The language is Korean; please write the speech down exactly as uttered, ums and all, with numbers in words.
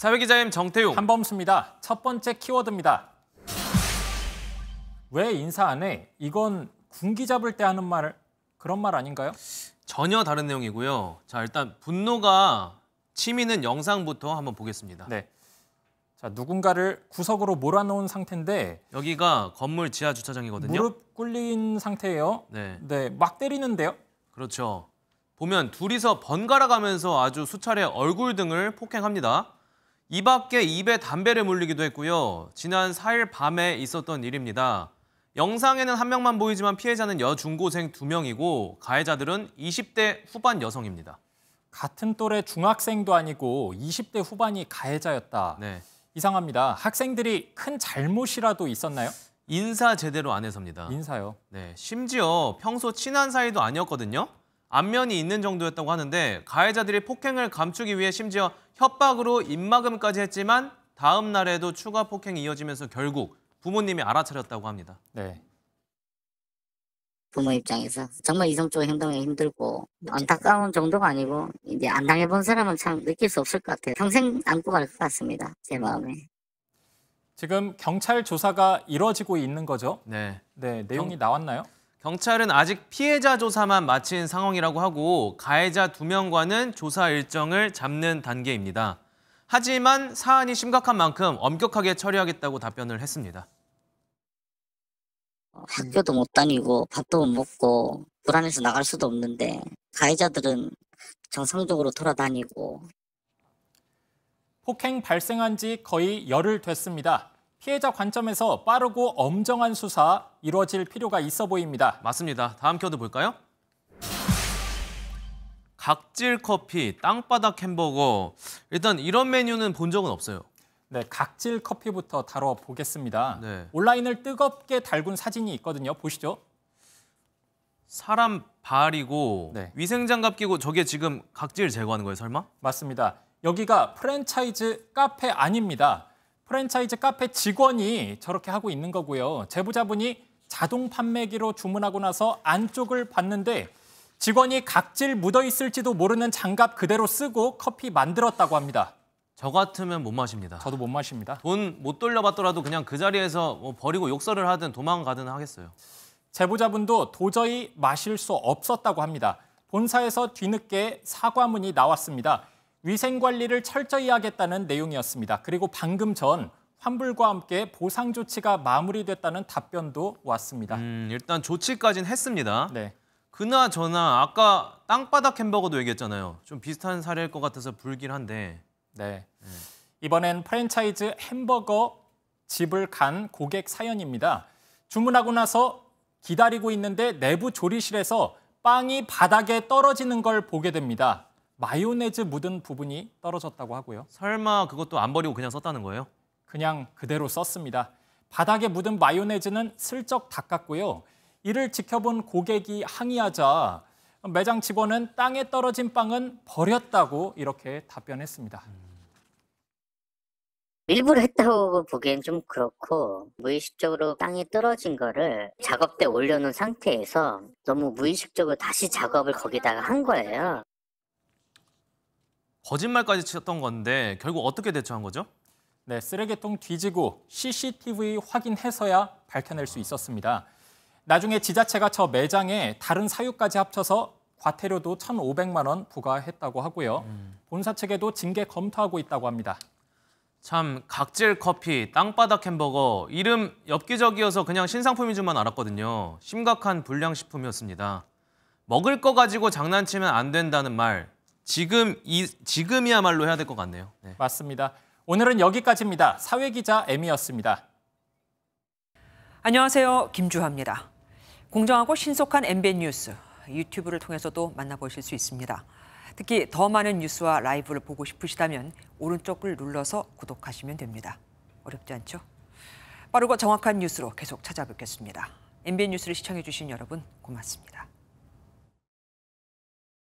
사회기자임 정태웅, 한범수입니다. 첫 번째 키워드입니다. 왜 인사 안에 이건 군기 잡을 때 하는 말, 그런 말 아닌가요? 전혀 다른 내용이고요. 자, 일단 분노가 치미는 영상부터 한번 보겠습니다. 네. 자, 누군가를 구석으로 몰아놓은 상태인데, 여기가 건물 지하 주차장이거든요. 무릎 꿇린 상태예요. 네. 네, 막 때리는데요. 그렇죠. 보면 둘이서 번갈아 가면서 아주 수차례 얼굴 등을 폭행합니다. 입 밖에 입에 담배를 물리기도 했고요. 지난 사일 밤에 있었던 일입니다. 영상에는 한 명만 보이지만 피해자는 여중고생 두 명이고 가해자들은 이십 대 후반 여성입니다. 같은 또래 중학생도 아니고 이십 대 후반이 가해자였다. 네. 이상합니다. 학생들이 큰 잘못이라도 있었나요? 인사 제대로 안 해서입니다. 인사요? 네, 심지어 평소 친한 사이도 아니었거든요. 안면이 있는 정도였다고 하는데 가해자들이 폭행을 감추기 위해 심지어 협박으로 입막음까지 했지만 다음 날에도 추가 폭행이 이어지면서 결국 부모님이 알아차렸다고 합니다. 네. 부모 입장에서 정말 이성적인 행동이 힘들고 안타까운 정도가 아니고 이제 안 당해본 사람은 참 느낄 수 없을 것 같아요. 평생 안고 갈 것 같습니다. 제 마음에. 지금 경찰 조사가 이뤄지고 있는 거죠? 네. 네, 내용이 경, 나왔나요? 경찰은 아직 피해자 조사만 마친 상황이라고 하고 가해자 두 명과는 조사 일정을 잡는 단계입니다. 하지만 사안이 심각한 만큼 엄격하게 처리하겠다고 답변을 했습니다. 학교도 못 다니고 밥도 못 먹고 불안해서 나갈 수도 없는데 가해자들은 정상적으로 돌아다니고. 폭행 발생한 지 거의 열흘 됐습니다. 피해자 관점에서 빠르고 엄정한 수사 이루어질 필요가 있어 보입니다. 맞습니다. 다음 키워드 볼까요? 각질 커피, 땅바닥 햄버거. 일단 이런 메뉴는 본 적은 없어요. 네, 각질 커피부터 다뤄보겠습니다. 네. 온라인을 뜨겁게 달군 사진이 있거든요. 보시죠. 사람 발이고 네. 위생장갑 끼고 저게 지금 각질 제거하는 거예요, 설마? 맞습니다. 여기가 프랜차이즈 카페 아닙니다. 프랜차이즈 카페 직원이 저렇게 하고 있는 거고요. 제보자분이 자동 판매기로 주문하고 나서 안쪽을 봤는데 직원이 각질 묻어있을지도 모르는 장갑 그대로 쓰고 커피 만들었다고 합니다. 저 같으면 못 마십니다. 저도 못 마십니다. 돈 못 돌려받더라도 그냥 그 자리에서 뭐 버리고 욕설을 하든 도망가든 하겠어요. 제보자분도 도저히 마실 수 없었다고 합니다. 본사에서 뒤늦게 사과문이 나왔습니다. 위생관리를 철저히 하겠다는 내용이었습니다. 그리고 방금 전 환불과 함께 보상 조치가 마무리됐다는 답변도 왔습니다. 음, 일단 조치까지는 했습니다. 네. 그나저나 아까 땅바닥 햄버거도 얘기했잖아요. 좀 비슷한 사례일 것 같아서 불길한데. 네. 이번엔 프랜차이즈 햄버거 집을 간 고객 사연입니다. 주문하고 나서 기다리고 있는데 내부 조리실에서 빵이 바닥에 떨어지는 걸 보게 됩니다. 마요네즈 묻은 부분이 떨어졌다고 하고요. 설마 그것도 안 버리고 그냥 썼다는 거예요? 그냥 그대로 썼습니다. 바닥에 묻은 마요네즈는 슬쩍 닦았고요. 이를 지켜본 고객이 항의하자 매장 직원은 땅에 떨어진 빵은 버렸다고 이렇게 답변했습니다. 일부러 했다고 보기엔 좀 그렇고 무의식적으로 땅에 떨어진 거를 작업대에 올려놓은 상태에서 너무 무의식적으로 다시 작업을 거기다가 한 거예요. 거짓말까지 쳤던 건데 결국 어떻게 대처한 거죠? 네, 쓰레기통 뒤지고 씨씨티비 확인해서야 밝혀낼 수 있었습니다. 나중에 지자체가 저 매장에 다른 사유까지 합쳐서 과태료도 천오백만 원 부과했다고 하고요. 음. 본사 측에도 징계 검토하고 있다고 합니다. 참, 각질 커피, 땅바닥 햄버거, 이름 엽기적이어서 그냥 신상품인 줄만 알았거든요. 심각한 불량식품이었습니다. 먹을 거 가지고 장난치면 안 된다는 말, 지금, 이, 지금이야말로 해야 될 것 같네요. 네. 맞습니다. 오늘은 여기까지입니다. 사회기자 M이었습니다. 안녕하세요. 김주하입니다. 공정하고 신속한 엠비엔 뉴스, 유튜브를 통해서도 만나보실 수 있습니다. 특히 더 많은 뉴스와 라이브를 보고 싶으시다면 오른쪽을 눌러서 구독하시면 됩니다. 어렵지 않죠? 빠르고 정확한 뉴스로 계속 찾아뵙겠습니다. 엠비엔 뉴스를 시청해주신 여러분 고맙습니다.